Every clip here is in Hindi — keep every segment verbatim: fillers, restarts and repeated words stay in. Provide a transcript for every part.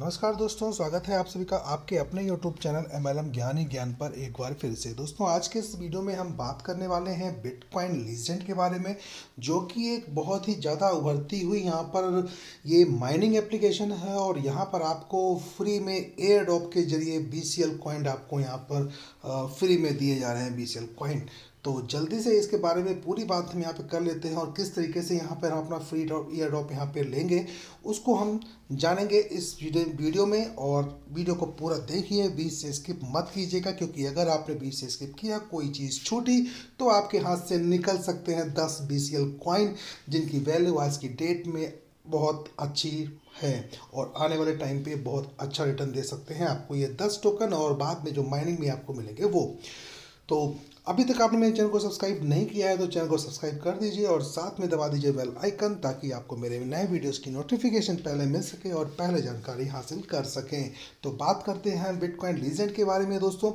नमस्कार दोस्तों, स्वागत है आप सभी का आपके अपने यूट्यूब चैनल एमएलएम ज्ञान ही ज्ञान पर एक बार फिर से। दोस्तों आज के इस वीडियो में हम बात करने वाले हैं बिटकॉइन लीजेंड के बारे में, जो कि एक बहुत ही ज़्यादा उभरती हुई यहाँ पर ये माइनिंग एप्लीकेशन है और यहाँ पर आपको फ्री में एयर ड्रॉप के जरिए बीसीएल कॉइन आपको यहाँ पर फ्री में दिए जा रहे हैं बीसीएल कॉइन। तो जल्दी से इसके बारे में पूरी बात हम यहाँ पे कर लेते हैं और किस तरीके से यहाँ पर हम अपना फ्री ईयर ड्रॉप यहाँ पे लेंगे उसको हम जानेंगे इस वीडियो में। और वीडियो को पूरा देखिए, बीच से स्किप मत कीजिएगा, क्योंकि अगर आपने बीच से स्किप किया कोई चीज़ छूटी तो आपके हाथ से निकल सकते हैं दस बीसीएल कॉइन, जिनकी वैल्यू आज की डेट में बहुत अच्छी है और आने वाले टाइम पे बहुत अच्छा रिटर्न दे सकते हैं आपको ये दस टोकन और बाद में जो माइनिंग में आपको मिलेंगे वो। तो अभी तक आपने मेरे चैनल को सब्सक्राइब नहीं किया है तो चैनल को सब्सक्राइब कर दीजिए और साथ में दबा दीजिए बेल आइकन, ताकि आपको मेरे नए वीडियोस की नोटिफिकेशन पहले मिल सके और पहले जानकारी हासिल कर सकें। तो बात करते हैं बिटकॉइन लीजेंड के बारे में। दोस्तों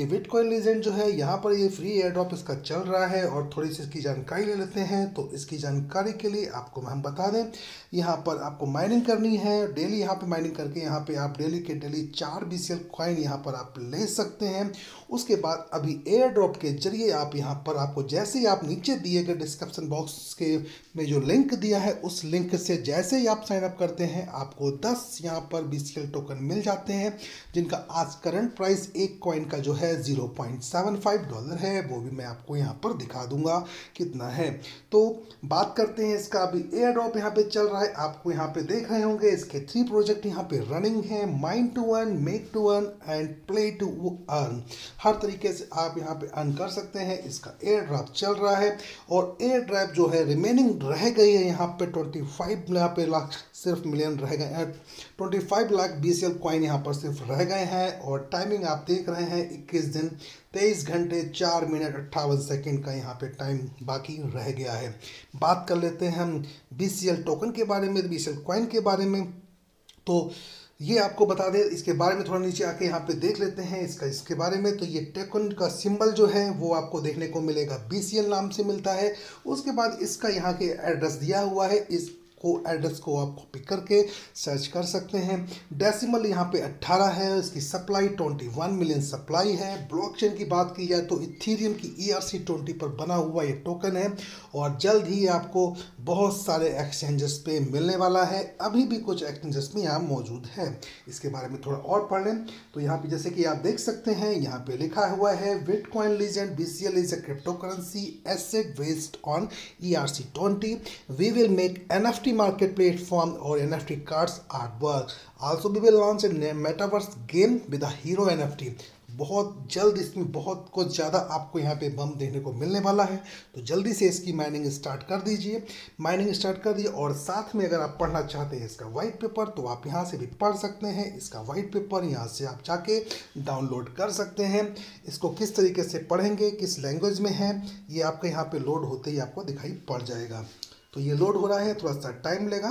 ये बिटकॉइन लीजेंड जो है यहाँ पर ये फ्री एयर ड्रॉप इसका चल रहा है और थोड़ी सी इसकी जानकारी ले लेते हैं। तो इसकी जानकारी के लिए आपको हम बता दें, यहाँ पर आपको माइनिंग करनी है डेली। यहाँ पर माइनिंग करके यहाँ पर आप डेली के डेली चार बीसीएल कॉइन यहाँ पर आप ले सकते हैं। उसके बाद अभी एयर ड्रॉप के जरिए आप यहाँ पर आपको जैसे ही आप नीचे दिए गए डिस्क्रिप्शन बॉक्स के में जो लिंक दिया है उस लिंक से जैसे ही आप साइन अप करते हैं आपको दस यहाँ पर बीसीएल टोकन मिल जाते हैं, जिनका आज करंट प्राइस एक कॉइन का जो है zero point seven five dollar है। वो भी मैं आपको यहाँ पर दिखा दूंगा कितना है। तो बात करते हैं इसका, अभी एयर ड्रॉप यहाँ पे चल रहा है, आपको यहाँ पे देख रहे होंगे। इसके थ्री प्रोजेक्ट यहाँ पे रनिंग है, mine to earn, make to earn and play to earn. हर तरीके से आप यहाँ पे अर्न कर सकते हैं। इसका एयर ड्रॉप चल रहा है और एयर ड्रॉप जो है रिमेनिंग रह गई है यहाँ पे पच्चीस यहाँ पे लाख सिर्फ मिलियन रह गए हैं, पच्चीस लाख बीसीएल कॉइन यहाँ पर सिर्फ रह गए हैं। और टाइमिंग आप देख रहे हैं इक्कीस दिन तेईस घंटे चार मिनट अट्ठावन सेकंड का यहाँ पे टाइम बाकी रह गया है। बात कर लेते हैं हम बीसीएल टोकन के बारे में, बीसीएल कॉइन के बारे में। तो ये आपको बता दें, इसके बारे में थोड़ा नीचे आके यहाँ पे देख लेते हैं इसका इसके बारे में। तो ये टोकन का सिंबल जो है वो आपको देखने को मिलेगा, बीसीएल नाम से मिलता है। उसके बाद इसका यहाँ के एड्रेस दिया हुआ है, इस को एड्रेस को आप कॉपी करके सर्च कर सकते हैं। डेसिमल यहाँ पे अट्ठारह है, इसकी सप्लाई इक्कीस मिलियन सप्लाई है। ब्लॉकचेन की बात की जाए तो इथेरियम की ई आर सी ट्वेंटी पर बना हुआ ये टोकन है और जल्द ही आपको बहुत सारे एक्सचेंजेस पे मिलने वाला है। अभी भी कुछ एक्सचेंजेस में यहाँ मौजूद है। इसके बारे में थोड़ा और पढ़ लें तो यहाँ पर जैसे कि आप देख सकते हैं यहाँ पर लिखा हुआ है bitcoin Legend BCL is a crypto currency asset based on E R C twenty. We will make NFT market platform or N F T cards artwork. Also we will launch a metaverse game with a hero N F T. बहुत जल्द इसमें बहुत कुछ ज़्यादा आपको यहाँ पे बम देखने को मिलने वाला है। तो जल्दी से इसकी माइनिंग स्टार्ट कर दीजिए माइनिंग स्टार्ट कर दीजिए और साथ में अगर आप पढ़ना चाहते हैं इसका वाइट पेपर तो आप यहाँ से भी पढ़ सकते हैं। इसका वाइट पेपर यहाँ से आप जाके डाउनलोड कर सकते हैं। इसको किस तरीके से पढ़ेंगे, किस लैंग्वेज में है, ये आपके यहाँ पर लोड होते ही आपको दिखाई पड़ जाएगा। तो ये लोड हो रहा है, थोड़ा सा टाइम लेगा।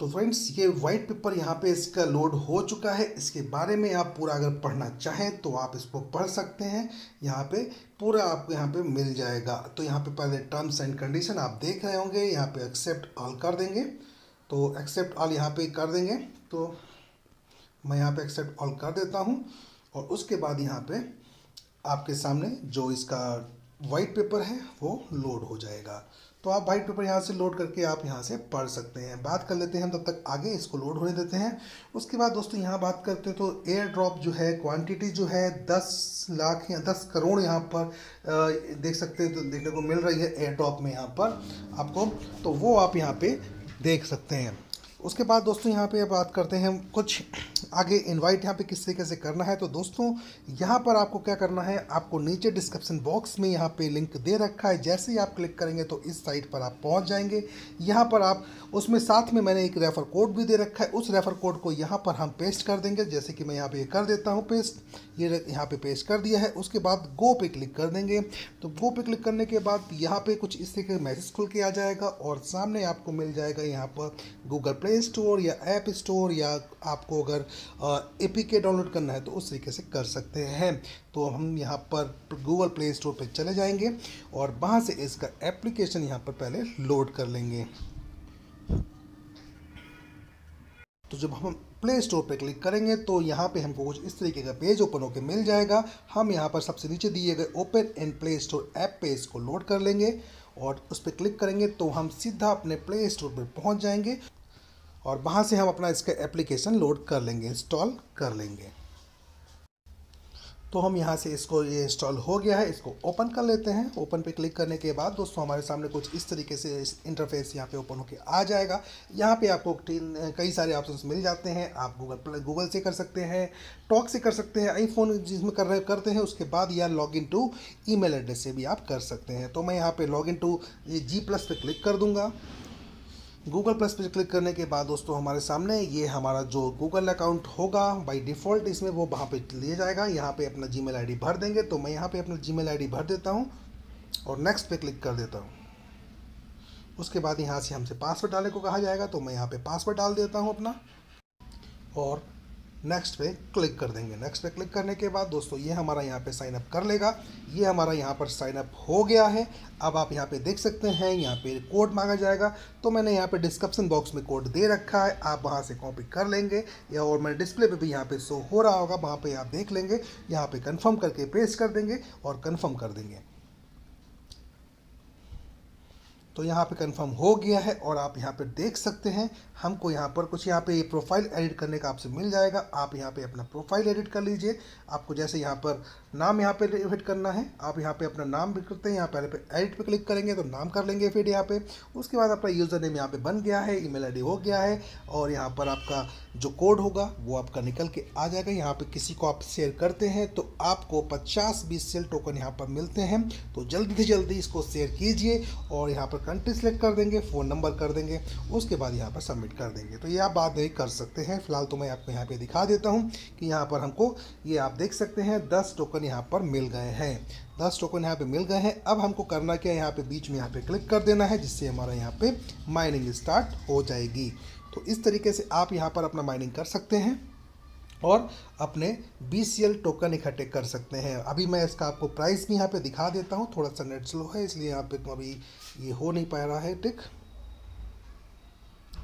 तो फ्रेंड्स ये वाइट पेपर यहाँ पे इसका लोड हो चुका है। इसके बारे में आप पूरा अगर पढ़ना चाहें तो आप इसको पढ़ सकते हैं, यहाँ पे पूरा आपको यहाँ पे मिल जाएगा। तो यहाँ पे पहले टर्म्स एंड कंडीशन आप देख रहे होंगे, यहाँ पे एक्सेप्ट ऑल कर देंगे। तो एक्सेप्ट ऑल यहाँ पे कर देंगे, तो मैं यहाँ पे एक्सेप्ट ऑल कर देता हूँ और उसके बाद यहाँ पे आपके सामने जो इसका वाइट पेपर है वो लोड हो जाएगा। तो आप वाइट पेपर यहाँ से लोड करके आप यहाँ से पढ़ सकते हैं। बात कर लेते हैं, तब तक आगे इसको लोड होने देते हैं। उसके बाद दोस्तों यहाँ बात करते हैं तो एयर ड्रॉप जो है क्वांटिटी जो है दस लाख या दस करोड़ यहाँ पर देख सकते हैं, तो देखने को मिल रही है एयर ड्रॉप में यहाँ पर आपको, तो वो आप यहाँ पर देख सकते हैं। उसके बाद दोस्तों यहाँ पे बात करते हैं कुछ आगे इनवाइट यहाँ पे किस तरीके से करना है। तो दोस्तों यहाँ पर आपको क्या करना है, आपको नीचे डिस्क्रिप्शन बॉक्स में यहाँ पे लिंक दे रखा है, जैसे ही आप क्लिक करेंगे तो इस साइट पर आप पहुँच जाएंगे। यहाँ पर आप उसमें साथ में मैंने एक रेफर कोड भी दे रखा है, उस रेफर कोड को यहाँ पर हम पेस्ट कर देंगे, जैसे कि मैं यहाँ पर कर देता हूँ पेस्ट, ये यह यहाँ पर पेस्ट कर दिया है। उसके बाद गो पे क्लिक कर देंगे। तो गो पे क्लिक करने के बाद यहाँ पर कुछ इस तरीके का मैसेज खुल के आ जाएगा और सामने आपको मिल जाएगा यहाँ पर गूगल प्ले स्टोर या ऐप स्टोर, या आपको अगर एपीके डाउनलोड करना है तो उस तरीके से कर सकते हैं। तो हम यहाँ पर गूगल प्ले स्टोर पर चले जाएंगे और वहाँ से इसका एप्लीकेशन यहाँ पर पहले लोड कर लेंगे। जब हम प्ले स्टोर पर क्लिक करेंगे तो यहाँ पे हमको कुछ इस तरीके का पेज ओपन होकर मिल जाएगा। हम यहाँ पर सबसे नीचे दिए गए open and play store app पे इसको लोड कर लेंगे और उस पर क्लिक करेंगे तो हम सीधा अपने प्ले स्टोर पर पहुँच जाएंगे और वहाँ से हम अपना इसका एप्लीकेशन लोड कर लेंगे, इंस्टॉल कर लेंगे। तो हम यहाँ से इसको, ये इंस्टॉल हो गया है, इसको ओपन कर लेते हैं। ओपन पे क्लिक करने के बाद दोस्तों हमारे सामने कुछ इस तरीके से इस इंटरफेस यहाँ पे ओपन होके आ जाएगा। यहाँ पे आपको कई सारे ऑप्शंस मिल जाते हैं। आप गूगल गूगल से कर सकते हैं, टॉक से कर सकते हैं, आईफोन जिसमें कर रहे करते हैं उसके बाद, या log in to email address से भी आप कर सकते हैं। तो मैं यहाँ पर log in to G plus पर क्लिक कर दूँगा। गूगल प्लस पर क्लिक करने के बाद दोस्तों हमारे सामने ये हमारा जो गूगल अकाउंट होगा बाय डिफ़ॉल्ट इसमें वो वहाँ पे ले जाएगा। यहाँ पे अपना जीमेल आईडी भर देंगे, तो मैं यहाँ पे अपना जीमेल आईडी भर देता हूँ और नेक्स्ट पे क्लिक कर देता हूँ। उसके बाद यहाँ से हमसे पासवर्ड डालने को कहा जाएगा, तो मैं यहाँ पर पासवर्ड डाल देता हूँ अपना और नेक्स्ट पे क्लिक कर देंगे। नेक्स्ट पे क्लिक करने के बाद दोस्तों ये हमारा यहाँ पे साइन अप कर लेगा। ये हमारा यहाँ पर साइन अप हो गया है। अब आप यहाँ पे देख सकते हैं यहाँ पे कोड मांगा जाएगा, तो मैंने यहाँ पे डिस्क्रिप्शन बॉक्स में कोड दे रखा है, आप वहाँ से कॉपी कर लेंगे या और मैं डिस्प्ले पे भी यहाँ पे शो हो रहा होगा वहाँ पर आप देख लेंगे। यहाँ पर कन्फर्म करके पेस्ट कर देंगे और कन्फर्म कर देंगे। तो यहाँ पे कंफर्म हो गया है और आप यहाँ पे देख सकते हैं हमको यहाँ पर कुछ यहाँ पे प्रोफाइल एडिट करने का आपसे मिल जाएगा। आप यहाँ पे अपना प्रोफाइल एडिट कर लीजिए। आपको जैसे यहाँ पर नाम यहाँ पे एडिट करना है, आप यहाँ पे अपना नाम भी करते हैं। यहाँ पहले पे एडिट पे क्लिक करेंगे तो नाम कर लेंगे। फिर यहाँ पे उसके बाद अपना यूज़र नेम यहाँ पर बन गया है, ई मेल आई डी हो गया है और यहाँ पर आपका जो कोड होगा वो आपका निकल के आ जाएगा। यहाँ पर किसी को आप शेयर करते हैं तो आपको पचास बीसीएल टोकन यहाँ पर मिलते हैं। तो जल्दी से जल्दी इसको शेयर कीजिए और यहाँ पर कंट्री सेलेक्ट कर देंगे, फ़ोन नंबर कर देंगे, उसके बाद यहाँ पर सबमिट कर देंगे। तो ये आप बाद में कर सकते हैं। फिलहाल तो मैं आपको यहाँ पे दिखा देता हूँ कि यहाँ पर हमको ये आप देख सकते हैं दस टोकन यहाँ पर मिल गए हैं। दस टोकन यहाँ पे मिल गए हैं। अब हमको करना क्या है, यहाँ पे बीच में यहाँ पे क्लिक कर देना है जिससे हमारा यहाँ पे माइनिंग स्टार्ट हो जाएगी। तो इस तरीके से आप यहाँ पर अपना माइनिंग कर सकते हैं और अपने बीसीएल टोकन इकट्ठे कर सकते हैं। अभी मैं इसका आपको प्राइस भी यहाँ पे दिखा देता हूँ। थोड़ा सा नेट स्लो है इसलिए यहाँ पे तो अभी ये हो नहीं पा रहा है टिक,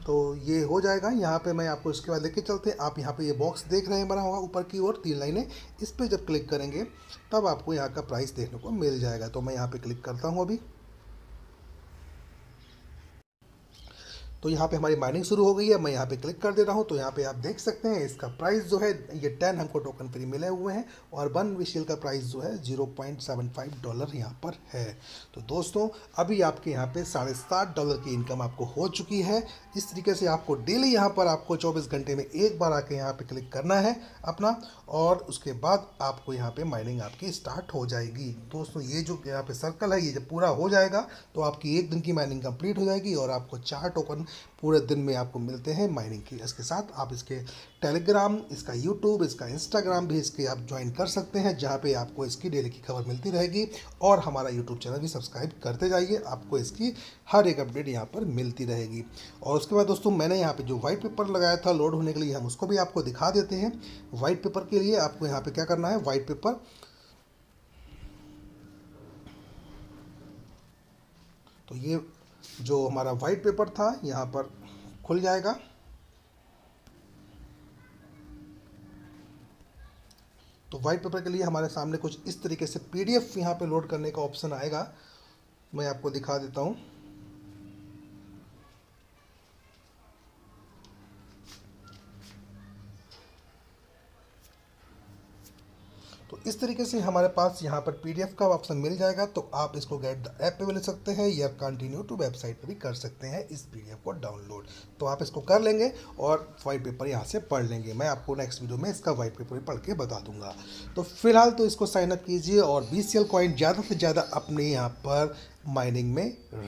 तो ये हो जाएगा। यहाँ पे मैं आपको इसके बाद लेके चलते हैं। आप यहाँ पे ये बॉक्स देख रहे हैं बना हुआ ऊपर की ओर तीन लाइनें, इस पर जब क्लिक करेंगे तब आपको यहाँ का प्राइस देखने को मिल जाएगा। तो मैं यहाँ पर क्लिक करता हूँ अभी। तो यहाँ पे हमारी माइनिंग शुरू हो गई है। मैं यहाँ पे क्लिक कर देता हूँ। तो यहाँ पे आप देख सकते हैं इसका प्राइस जो है ये टेन हमको टोकन फ्री मिले हुए हैं और वन विशेल का प्राइस जो है zero point seven five dollar यहाँ पर है। तो दोस्तों अभी आपके यहाँ पे साढ़े सात डॉलर की इनकम आपको हो चुकी है। इस तरीके से आपको डेली यहाँ पर आपको चौबीस घंटे में एक बार आके यहाँ पर क्लिक करना है अपना और उसके बाद आपको यहाँ पर माइनिंग आपकी स्टार्ट हो जाएगी। दोस्तों ये जो यहाँ पर सर्कल है ये जब पूरा हो जाएगा तो आपकी एक दिन की माइनिंग कंप्लीट हो जाएगी और आपको चार टोकन पूरे दिन में आपको मिलते हैं माइनिंग की। इसके साथ आप इसके टेलीग्राम, इसका यूट्यूब, इसका इंस्टाग्राम भी इसके आप ज्वाइन कर सकते हैं जहाँ पे आपको इसकी डेली की खबर मिलती रहेगी। और हमारा यूट्यूब चैनल भी सब्सक्राइब करते जाइए, आपको इसकी हर एक अपडेट यहाँ पर मिलती रहेगी। और उसके बाद दोस्तों मैंने यहाँ पर जो वाइट पेपर लगाया था लोड होने के लिए हम उसको भी आपको दिखा देते हैं। वाइट पेपर के लिए आपको यहाँ पर क्या करना है, वाइट पेपर तो ये जो हमारा वाइट पेपर था यहाँ पर खुल जाएगा। तो वाइट पेपर के लिए हमारे सामने कुछ इस तरीके से पीडीएफ यहाँ पे लोड करने का ऑप्शन आएगा। मैं आपको दिखा देता हूँ। तो इस तरीके से हमारे पास यहाँ पर पीडीएफ का ऑप्शन मिल जाएगा। तो आप इसको गेट द ऐप पे भी ले सकते हैं या कंटिन्यू टू वेबसाइट पे भी कर सकते हैं इस पीडीएफ को डाउनलोड। तो आप इसको कर लेंगे और वाइट पेपर यहाँ से पढ़ लेंगे। मैं आपको नेक्स्ट वीडियो में इसका वाइट पेपर पढ़ के बता दूंगा। तो फिलहाल तो इसको साइन अप कीजिए और बीसीएल कॉइन ज़्यादा से ज़्यादा अपने यहाँ पर माइनिंग में